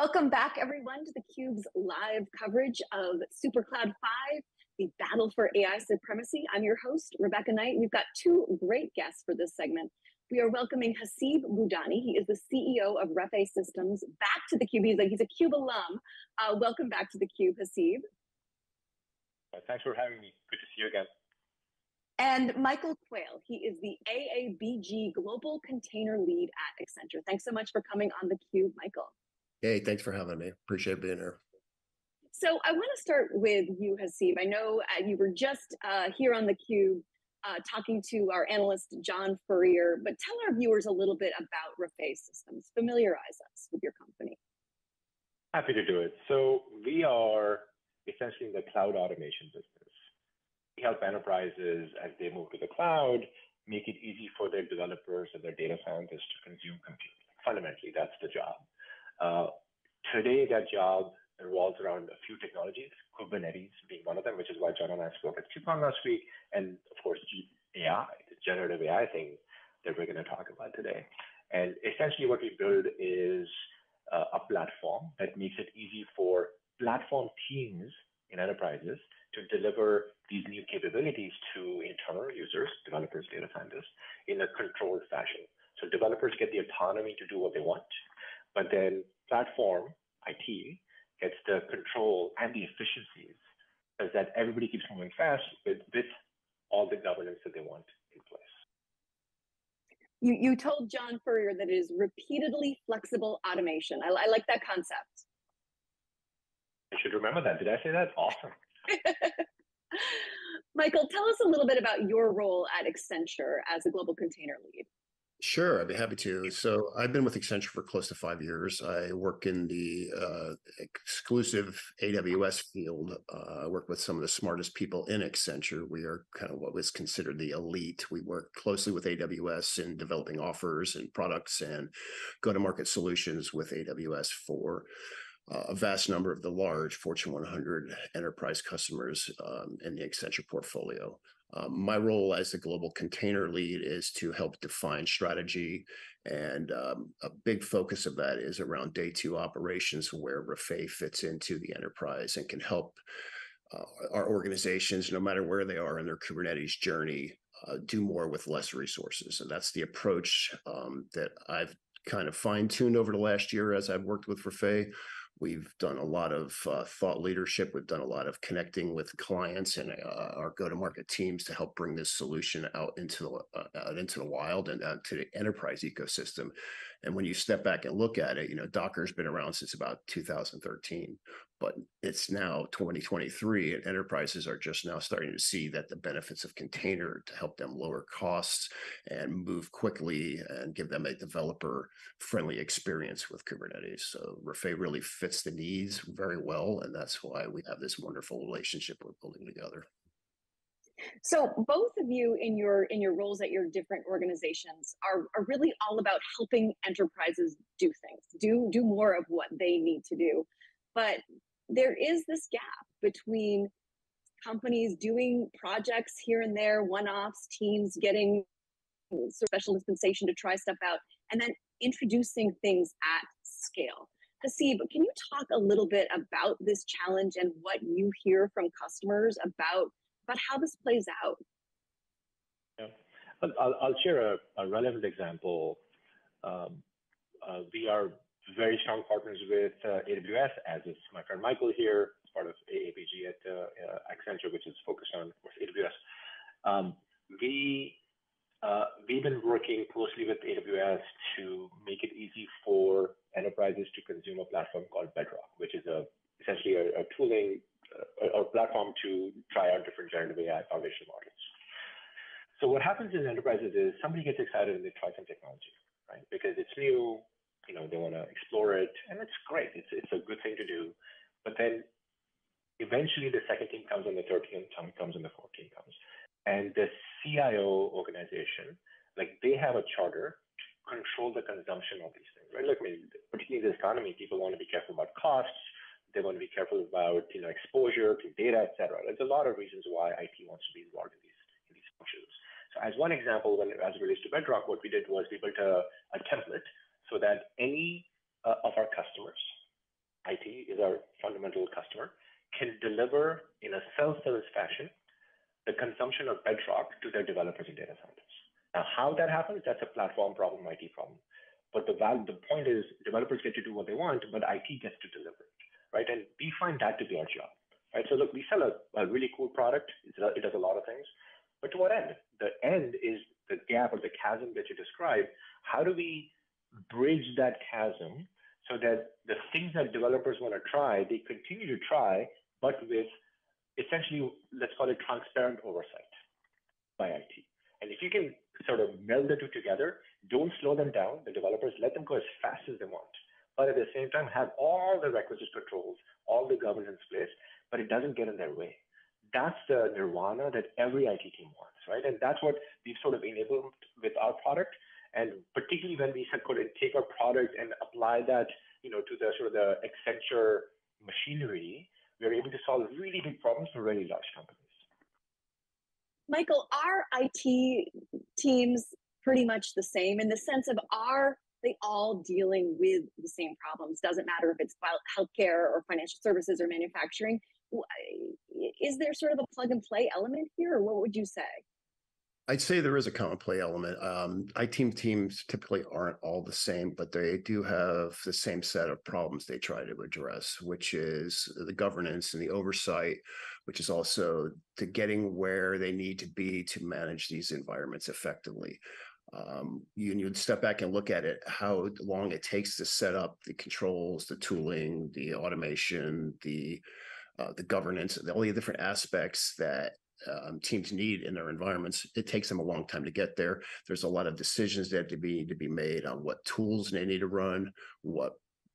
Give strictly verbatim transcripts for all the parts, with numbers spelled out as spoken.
Welcome back, everyone, to theCUBE's live coverage of SuperCloud five, the battle for A I supremacy. I'm your host, Rebecca Knight. We've got two great guests for this segment. We are welcoming Haseeb Budhani. He is the C E O of Rafay Systems. Back to theCUBE. He's, like, he's a CUBE alum. Uh, welcome back to theCUBE, Haseeb. Thanks for having me. Good to see you again. And Michael Quale, he is the A A B G Global Container Lead at Accenture. Thanks so much for coming on theCUBE, Michael. Hey, thanks for having me. Appreciate being here. So I want to start with you, Haseeb. I know uh, you were just uh, here on theCUBE uh, talking to our analyst, John Furrier, but tell our viewers a little bit about Rafay Systems. Familiarize us with your company. Happy to do it. So we are essentially in the cloud automation business. We help enterprises as they move to the cloud, make it easy for their developers and their data scientists to consume compute. Fundamentally, that's the job. Uh, today, that job revolves around a few technologies, Kubernetes being one of them, which is why John and I spoke at KubeCon last week, and of course, A I, the generative A I thing that we're going to talk about today. And essentially, what we build is uh, a platform that makes it easy for platform teams in enterprises to deliver these new capabilities to internal users, developers, data scientists, in a controlled fashion. So developers get the autonomy to do what they want, but then platform, I T, gets the control and the efficiencies so that everybody keeps moving fast with, with all the governance that they want in place. You, you told John Furrier that it is repeatedly flexible automation. I, I like that concept. I should remember that. Did I say that? Awesome. Michael, tell us a little bit about your role at Accenture as a global container lead. Sure, I'd be happy to. So I've been with Accenture for close to five years. I work in the uh, exclusive A W S field. Uh, I work with some of the smartest people in Accenture. We are kind of what was considered the elite. We work closely with A W S in developing offers and products and go-to-market solutions with A W S for Uh, a vast number of the large Fortune one hundred enterprise customers um, in the Accenture portfolio. Um, my role as the global container lead is to help define strategy, and um, a big focus of that is around day two operations, where Rafay fits into the enterprise and can help uh, our organizations, no matter where they are in their Kubernetes journey, uh, do more with less resources. And that's the approach um, that I've kind of fine-tuned over the last year as I've worked with Rafay. We've done a lot of uh, thought leadership. We've done a lot of connecting with clients and uh, our go-to-market teams to help bring this solution out into the, uh, out into the wild and out to the enterprise ecosystem. And when you step back and look at it, you know, Docker's been around since about two thousand thirteen, but it's now twenty twenty-three, and enterprises are just now starting to see that the benefits of container to help them lower costs and move quickly and give them a developer-friendly experience with Kubernetes. So Rafay really fits the needs very well, and that's why we have this wonderful relationship we're building together. So both of you in your in your roles at your different organizations are, are really all about helping enterprises do things, do, do more of what they need to do. But there is this gap between companies doing projects here and there, one-offs, teams getting special dispensation to try stuff out, and then introducing things at scale. Haseeb, can you talk a little bit about this challenge and what you hear from customers about But how this plays out? Yeah. I'll, I'll share a, a relevant example. Um, uh, we are very strong partners with uh, A W S, as is my friend Michael here, part of A A B G at uh, uh, Accenture, which is focused on, of course, A W S. Um, we, uh, we've been working closely with A W S to make it easy for enterprises to consume a platform called Bedrock, which is a, essentially a, a tooling or platform to try out different generative A I foundation models. So what happens in enterprises is somebody gets excited and they try some technology, right? Because it's new, you know, they want to explore it, and it's great. It's it's a good thing to do. But then eventually the second team comes and the third team comes and the fourth team comes. And the C I O organization, like, they have a charter to control the consumption of these things, right? Like, I mean, particularly in this economy, people want to be careful about costs. They want to be careful about, you know, exposure to data, et cetera. There's a lot of reasons why I T wants to be involved in these in these functions. So as one example, when as it relates to Bedrock, what we did was we built a, a template so that any uh, of our customers I T is our fundamental customer, can deliver in a self-service fashion the consumption of Bedrock to their developers and data scientists. Now, how that happens, that's a platform problem, I T problem. But the value, the point is, developers get to do what they want, but I T gets to deliver it, right? And we find that to be our job, right? So look, we sell a, a really cool product. It's a, it does a lot of things, but to what end? The end is the gap or the chasm that you described. How do we bridge that chasm so that the things that developers want to try, they continue to try, but with essentially, let's call it transparent oversight by I T. And if you can sort of meld the two together, don't slow them down, the developers, let them go as fast as they want. But at the same time, have all the requisite controls, all the governance in place, but it doesn't get in their way. That's the nirvana that every I T team wants, right? And that's what we've sort of enabled with our product. And particularly when we sort of take our product and apply that, you know, to the sort of the Accenture machinery, we're able to solve really big problems for really large companies. Michael, are I T teams pretty much the same in the sense of, are they all dealing with the same problems? Doesn't matter if it's healthcare or financial services or manufacturing. Is there sort of a plug and play element here, or what would you say? I'd say there is a common play element. Um, I T teams typically aren't all the same, but they do have the same set of problems they try to address, which is the governance and the oversight, which is also the getting where they need to be to manage these environments effectively. Um, you you'd step back and look at it, how long it takes to set up the controls, the tooling, the automation, the, uh, the governance, all the different aspects that Um, teams need in their environments. It takes them a long time to get there. There's a lot of decisions that have to be, need to be made on what tools they need to run, what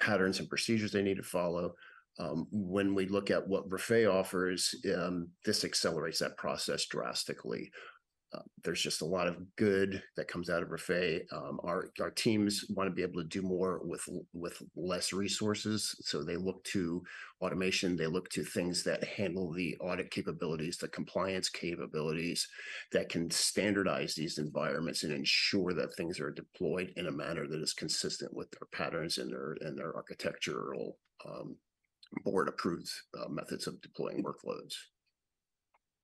patterns and procedures they need to follow. Um, when we look at what Rafay offers, um, this accelerates that process drastically. Uh, there's just a lot of good that comes out of Rafay. Um, our, our teams want to be able to do more with, with less resources. So they look to automation. They look to things that handle the audit capabilities, the compliance capabilities that can standardize these environments and ensure that things are deployed in a manner that is consistent with their patterns and their, and their architectural um, board approved uh, methods of deploying workloads.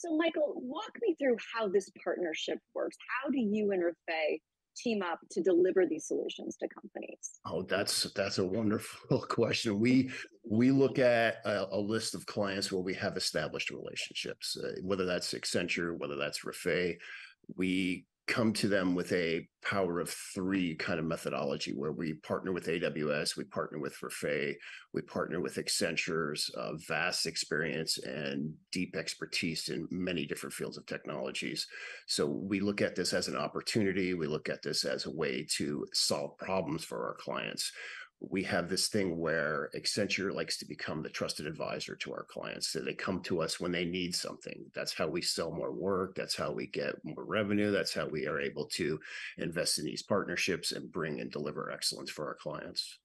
So Michael, walk me through how this partnership works. How do you and Rafay team up to deliver these solutions to companies? Oh, that's that's a wonderful question. We we look at a, a list of clients where we have established relationships, uh, whether that's Accenture, whether that's Rafay. We come to them with a power of three kind of methodology where we partner with A W S, we partner with Rafay, we partner with Accenture's uh, vast experience and deep expertise in many different fields of technologies. So we look at this as an opportunity. We look at this as a way to solve problems for our clients. We have this thing where Accenture likes to become the trusted advisor to our clients. So they come to us when they need something. That's how we sell more work. That's how we get more revenue. That's how we are able to invest in these partnerships and bring and deliver excellence for our clients.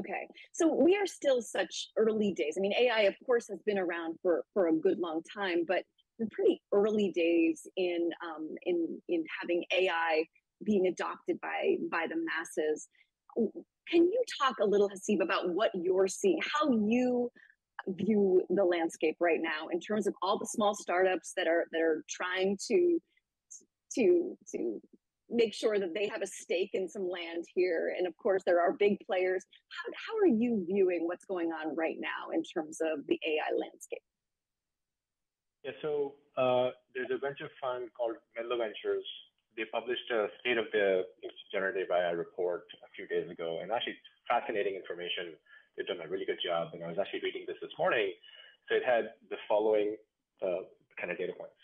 Okay. So we are still such early days. I mean, A I, of course, has been around for, for a good long time, but we're pretty early days in, um, in, in having A I being adopted by, by the masses. Can you talk a little, Haseeb, about what you're seeing, how you view the landscape right now in terms of all the small startups that are that are trying to to to make sure that they have a stake in some land here? And of course, there are big players. How how are you viewing what's going on right now in terms of the A I landscape? Yeah, so uh, there's a venture fund called Melo Ventures. They published a state of the generative A I report a few days ago, and actually fascinating information. They've done a really good job, and I was actually reading this this morning. So it had the following uh, kind of data points.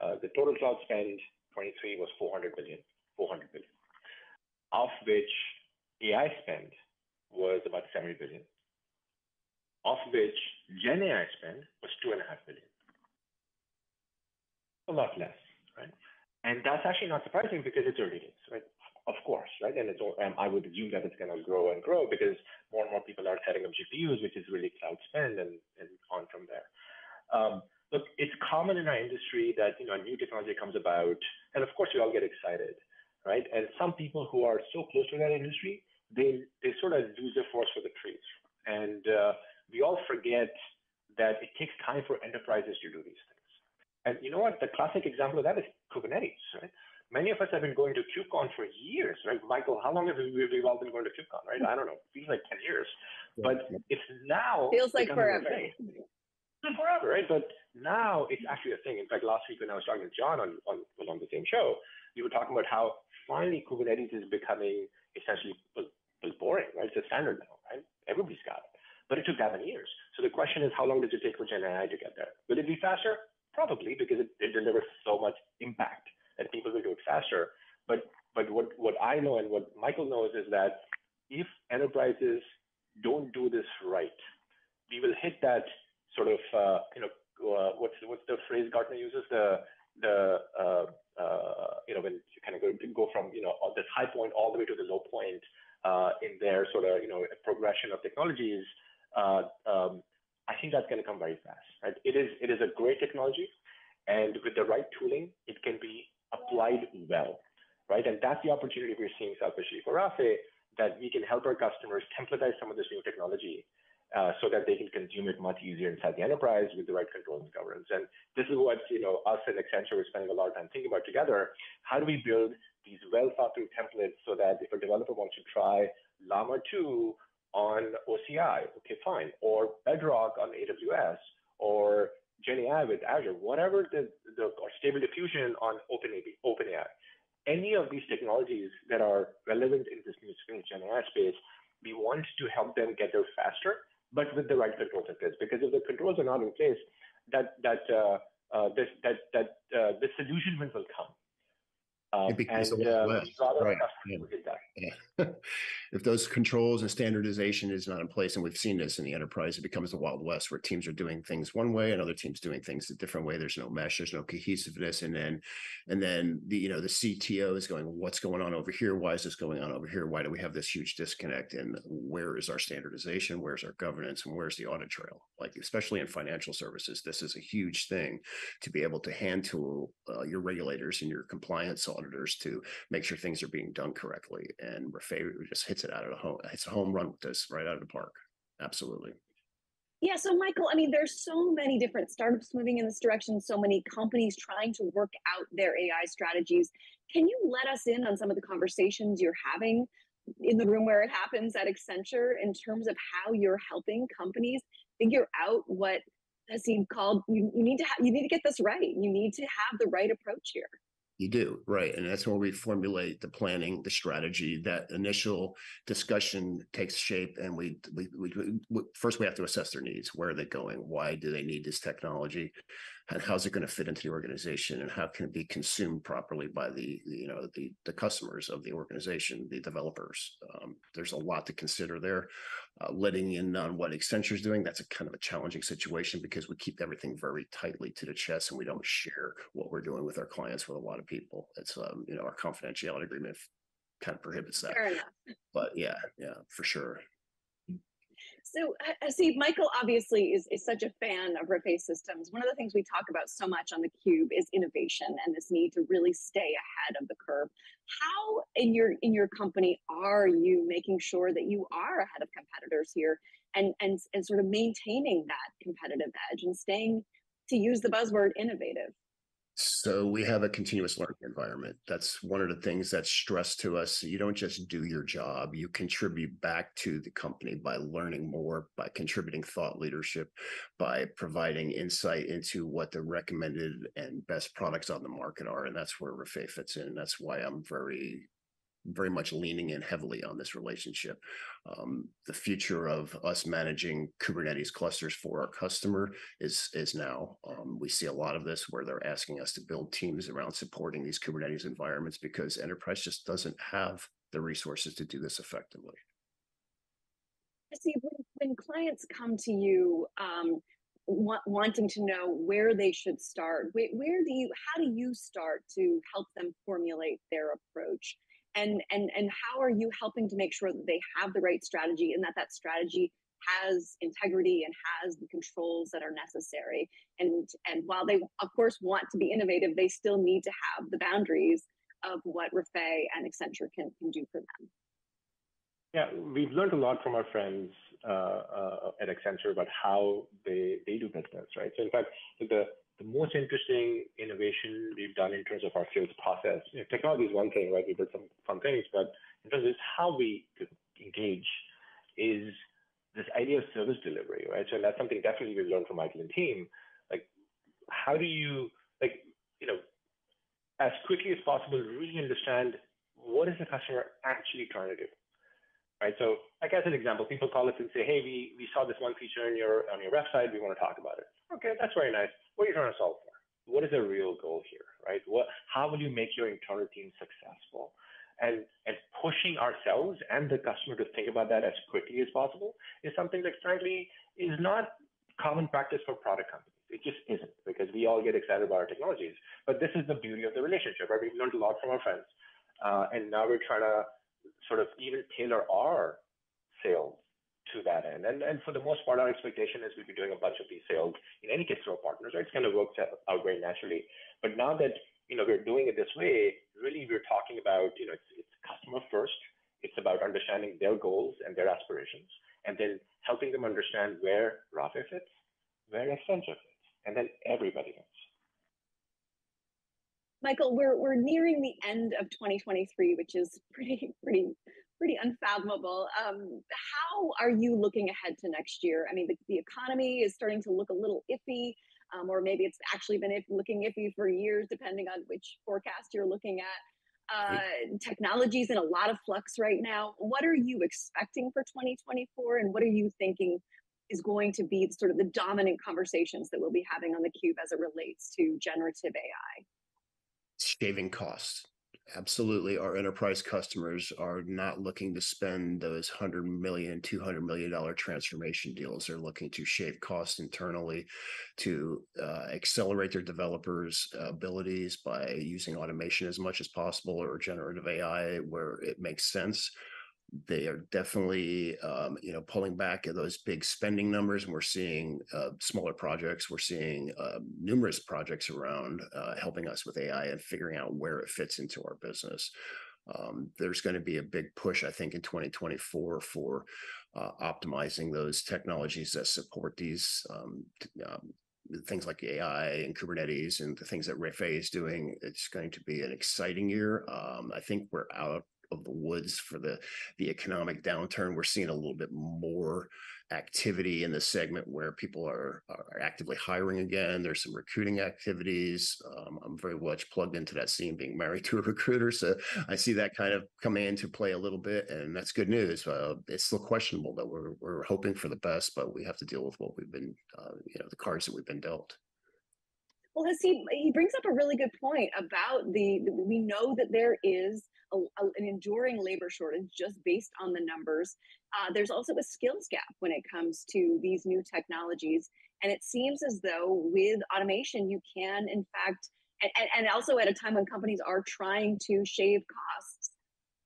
Uh, the total cloud spend twenty-three was four hundred billion dollars, four hundred billion dollars, of which A I spend was about seventy billion dollars, of which Gen A I spend was two point five billion dollars. A lot less, right? And that's actually not surprising because it's early days, right? Of course, right? And it's all, um, I would assume that it's going to grow and grow because more and more people are setting up G P Us, which is really cloud spend, and, and on from there. Um, look, it's common in our industry that, you know, new technology comes about, and of course we all get excited, right? And some people who are so close to that industry, they they sort of lose their force for the trees. And uh, we all forget that it takes time for enterprises to do these things. And you know what? The classic example of that is Kubernetes, right? Many of us have been going to KubeCon for years, right? Michael, how long have we, we've all been going to KubeCon, right? I don't know. It feels like ten years. But it's now... Feels like forever. Forever, right? But now it's actually a thing. In fact, last week when I was talking to John on, on, on the same show, we were talking about how finally Kubernetes is becoming essentially boring, right? It's a standard now, right? Everybody's got it. But it took seven years. So the question is, how long does it take for Gen A I to get there? Will it be faster? Probably, because it, it delivers so much impact that people will do it faster. But but what, what I know and what Michael knows is that if enterprises don't do this right, we will hit that sort of, uh, you know, uh, what's, what's the phrase Gartner uses? The, the uh, uh, you know, when you kind of go, go from, you know, this high point all the way to the low point uh, in their sort of, you know, progression of technologies. Uh, um, I think that's going to come very fast. Right? It is it is a great technology, and with the right tooling, it can be applied well, right? And that's the opportunity we're seeing selfishly for Rafay, that we can help our customers templatize some of this new technology uh, so that they can consume it much easier inside the enterprise with the right controls and governance. And this is what you know us and Accenture are spending a lot of time thinking about together. How do we build these well thought through templates so that if a developer wants to try Llama two on O C I, okay, fine, or Bedrock on A W S, or Gen A I with Azure, whatever the, the or stable diffusion on Open A I, any of these technologies that are relevant in this new Gen A I space, we want to help them get there faster, but with the right controls in place. Because if the controls are not in place, that that uh, uh, this that that uh, the solution will come. Um, it becomes and, a lot uh, less. Right. Yeah. Yeah. If those controls and standardization is not in place, and we've seen this in the enterprise, it becomes the Wild West where teams are doing things one way and other teams doing things a different way. There's no mesh, there's no cohesiveness. And then and then the you know the C T O is going, what's going on over here? Why is this going on over here? Why do we have this huge disconnect? And where is our standardization? Where's our governance? And where's the audit trail? Like, especially in financial services, this is a huge thing to be able to hand tool uh, your regulators and your compliance audit to make sure things are being done correctly. And Rafay just hits it out of the home. It's a home run with this, right out of the park. Absolutely. Yeah, so Michael, I mean, there's so many different startups moving in this direction, so many companies trying to work out their A I strategies. Can you let us in on some of the conversations you're having in the room where it happens at Accenture in terms of how you're helping companies figure out what Haseeb called, you, you need to have, you need to get this right. You need to have the right approach here. You do, right. And that's where we formulate the planning, the strategy. That initial discussion takes shape, and we, we, we, we first we have to assess their needs. Where are they going? Why do they need this technology? And how's it going to fit into the organization? And how can it be consumed properly by the, you know, the, the customers of the organization, the developers? Um, there's a lot to consider there. Uh, letting in on what Accenture's doing, that's a kind of a challenging situation because we keep everything very tightly to the chest, and we don't share what we're doing with our clients with a lot of people. It's um, you know, our confidentiality agreement kind of prohibits that. Fair enough. But yeah, yeah, for sure. So Haseeb, Michael obviously is, is such a fan of Rafay Systems. One of the things we talk about so much on theCUBE is innovation and this need to really stay ahead of the curve. How in your in your company are you making sure that you are ahead of competitors here and, and, and sort of maintaining that competitive edge and staying, to use the buzzword, innovative? So we have a continuous learning environment. That's one of the things that's stressed to us. You don't just do your job. You contribute back to the company by learning more, by contributing thought leadership, by providing insight into what the recommended and best products on the market are. And that's where Rafay fits in. That's why I'm very... very much leaning in heavily on this relationship. Um, the future of us managing Kubernetes clusters for our customer is, is now. Um, we see a lot of this where they're asking us to build teams around supporting these Kubernetes environments because enterprise just doesn't have the resources to do this effectively. I see, when, when clients come to you um, wa- wanting to know where they should start, where, where do you, how do you start to help them formulate their approach? And, and, and how are you helping to make sure that they have the right strategy and that that strategy has integrity and has the controls that are necessary? And, and while they, of course, want to be innovative, they still need to have the boundaries of what Rafay and Accenture can, can do for them. Yeah, we've learned a lot from our friends uh, uh, at Accenture about how they, they do business, right? So in fact, the, the most interesting innovation we've done in terms of our sales process, you know, technology is one thing, right? We did some fun things, but in terms of how we engage is this idea of service delivery, right? So that's something definitely we've learned from Michael and team. Like, how do you, like, you know, as quickly as possible, really understand what is the customer actually trying to do, right? So like as an example, people call us and say, hey, we, we saw this one feature in your, on your website, we want to talk about it. Okay, that's very nice. What are you trying to solve for? What is the real goal here, right? What, how will you make your internal team successful? And, and pushing ourselves and the customer to think about that as quickly as possible is something that frankly is not common practice for product companies. It just isn't, because we all get excited about our technologies. But this is the beauty of the relationship, right? We've learned a lot from our friends. Uh, and now we're trying to sort of even tailor our sales to that end. And, and for the most part, our expectation is we'll be doing a bunch of these sales, in any case, through our partners, right? It's kind of worked out very naturally. But now that, you know, we're doing it this way, really we're talking about, you know, it's, it's customer first. It's about understanding their goals and their aspirations, and then helping them understand where Rafay fits, where Accenture fits. And then everybody else. Michael, we're we're nearing the end of twenty twenty-three, which is pretty pretty pretty unfathomable. Um, how are you looking ahead to next year? I mean, the, the economy is starting to look a little iffy, um, or maybe it's actually been if, looking iffy for years, depending on which forecast you're looking at. Uh, mm-hmm. Technology's in a lot of flux right now. What are you expecting for twenty twenty-four, and what are you thinking is going to be sort of the dominant conversations that we'll be having on theCUBE as it relates to generative A I? Shaving costs. Absolutely. Our enterprise customers are not looking to spend those one hundred million dollars, two hundred million dollars transformation deals. They're looking to shave costs internally, to uh, accelerate their developers' abilities by using automation as much as possible, or generative A I where it makes sense. They are definitely, um, you know, pulling back at those big spending numbers, and we're seeing uh, smaller projects. We're seeing uh, numerous projects around uh, helping us with A I and figuring out where it fits into our business. Um, there's going to be a big push, I think, in twenty twenty-four for uh, optimizing those technologies that support these um, um, things like A I and Kubernetes and the things that Rafay is doing. It's going to be an exciting year. Um, I think we're out of the woods for the the economic downturn. We're seeing a little bit more activity in the segment where people are are actively hiring again. There's some recruiting activities. Um, I'm very much plugged into that scene, being married to a recruiter, so I see that kind of coming into play a little bit, and that's good news. Uh, it's still questionable, that we're we're hoping for the best, but we have to deal with what we've been, uh, you know, the cards that we've been dealt. Well, Haseeb, he brings up a really good point about the, the we know that there is a, a, an enduring labor shortage just based on the numbers. Uh, there's also a skills gap when it comes to these new technologies. And it seems as though with automation, you can, in fact, and, and also at a time when companies are trying to shave costs,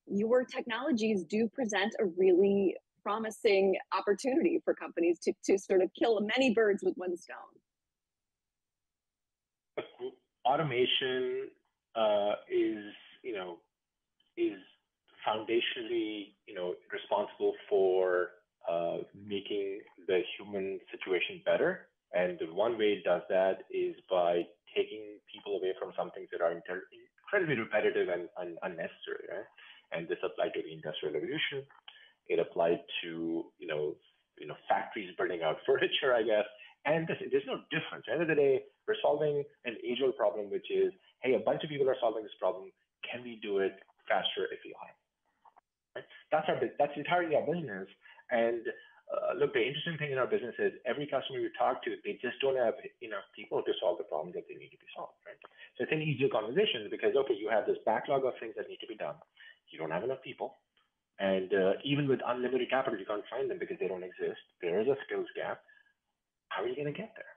your technologies do present a really promising opportunity for companies to, to sort of kill many birds with one stone. Automation uh, is, you know, is foundationally, you know, responsible for uh, making the human situation better. And the one way it does that is by taking people away from some things that are incredibly repetitive and, and unnecessary, right? And this applied to the Industrial Revolution. It applied to, you know, you know, factories burning out furniture, I guess. And this, there's no difference. At the end of the day, we're solving an age-old problem, which is, hey, a bunch of people are solving this problem. Can we do it faster if we are? Right? That's our, that's entirely our business. And uh, look, the interesting thing in our business is every customer you talk to, they just don't have enough people to solve the problems that they need to be solved. Right? So it's an easier conversation because, okay, you have this backlog of things that need to be done. You don't have enough people. And uh, even with unlimited capital, you can't find them because they don't exist. There is a skills gap. How are you going to get there?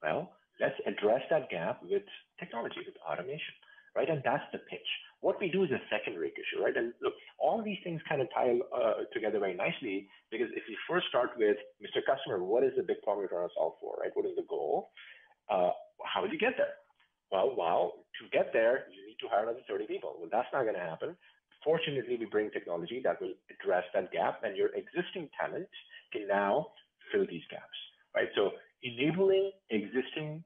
Well, let's address that gap with technology, with automation, right? And that's the pitch. What we do is a secondary issue, right? And look, all these things kind of tie uh, together very nicely, because if you first start with, Mister Customer, what is the big problem you're trying to solve for, right? What is the goal? Uh, how would you get there? Well, wow, to get there, you need to hire another thirty people. Well, that's not going to happen. fortunately, we bring technology that will address that gap, and your existing talent can now fill these gaps, right? So enabling existing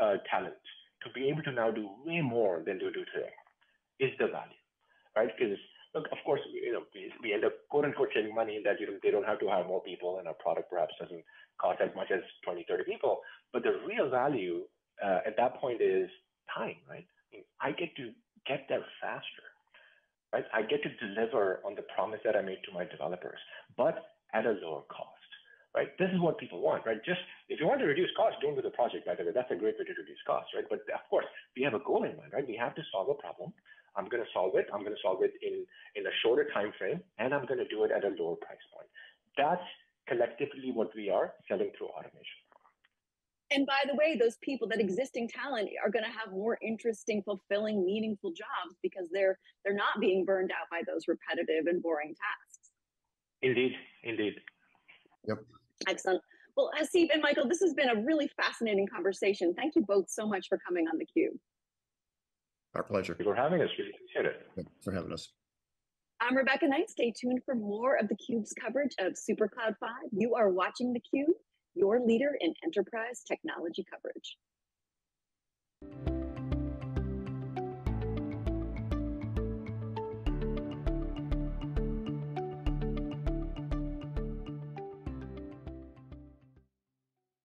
uh, talent to be able to now do way more than they do today is the value, right? Because look, of course, you know, we, we end up quote unquote saving money in that you know, they don't have to hire more people, and our product perhaps doesn't cost as much as twenty, thirty people. But the real value uh, at that point is time, right? I mean, I get to get there faster, right? I get to deliver on the promise that I made to my developers, but at a lower cost. Right? This is what people want, right? Just if you want to reduce costs, don't do the project, by the way. That's a great way to reduce costs, right? But of course, we have a goal in mind, right? We have to solve a problem. I'm going to solve it. I'm going to solve it in, in a shorter time frame, and I'm going to do it at a lower price point. That's collectively what we are selling through automation. And by the way, those people, that existing talent, are going to have more interesting, fulfilling, meaningful jobs because they're they're not being burned out by those repetitive and boring tasks. Indeed, indeed. Yep. Excellent. Well, Haseeb and Michael, this has been a really fascinating conversation. Thank you both so much for coming on theCUBE. Our pleasure. Thank you for having us. Really appreciate it. Thank you for having us. I'm Rebecca Knight. Stay tuned for more of theCUBE's coverage of SuperCloud five. You are watching theCUBE, your leader in enterprise technology coverage.